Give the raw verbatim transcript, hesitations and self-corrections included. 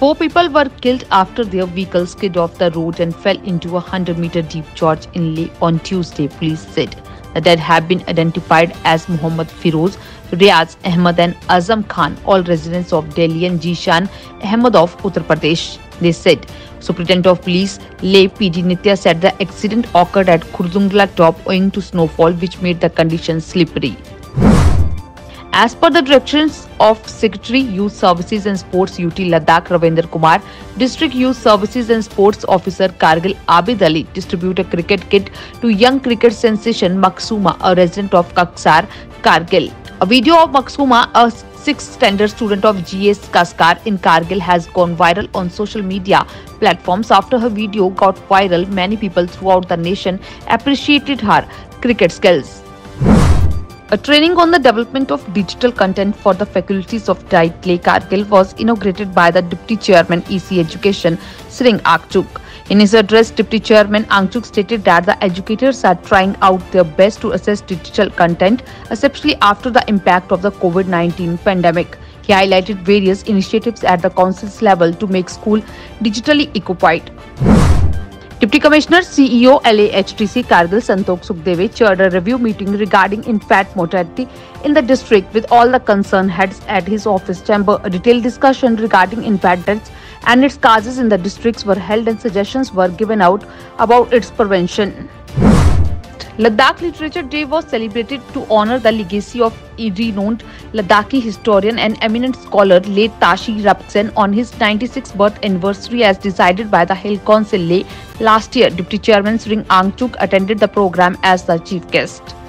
Four people were killed after their vehicle skid off the road and fell into a one hundred meter deep gorge in Leh on Tuesday, police said. The dead have been identified as Muhammad Firoz, Riyaz Ahmad and Azam Khan, all residents of Delhi, and Jishan Ahmad of Uttar Pradesh, they said. Superintendent of Police Leh P D Nitya said the accident occurred at Khardungla top owing to snowfall which made the conditions slippery. As per the directions of Secretary Youth Services and Sports U T Ladakh Ravinder Kumar, District Youth Services and Sports Officer Kargil Abidali distributed a cricket kit to young cricket sensation Maksuma, a resident of Kaksar, Kargil. A video of Maksuma, a sixth standard student of G S Kaksar in Kargil, has gone viral on social media platforms after her video got viral. Many people throughout the nation appreciated her cricket skills. A training on the development of digital content for the faculties of D I T Leh Kargil was inaugurated by the Deputy Chairman E C Education, Tsering Angchuk. In his address, Deputy Chairman Angchuk stated that the educators are trying out their best to assess digital content, especially after the impact of the COVID nineteen pandemic. He highlighted various initiatives at the council's level to make school digitally equipped. Deputy Commissioner C E O L A H T C Kargil Santok Sukhdeve chaired a review meeting regarding infant mortality in the district with all the concerned heads at his office chamber. A detailed discussion regarding infant deaths and its causes in the districts were held and suggestions were given out about its prevention. Ladakh Literature Day was celebrated to honor the legacy of a renowned Ladakhi historian and eminent scholar late Tashi Rapsen on his ninety-sixth birth anniversary, as decided by the Hill Council Leh last year. Deputy Chairman Tsering Angchuk attended the program as the chief guest.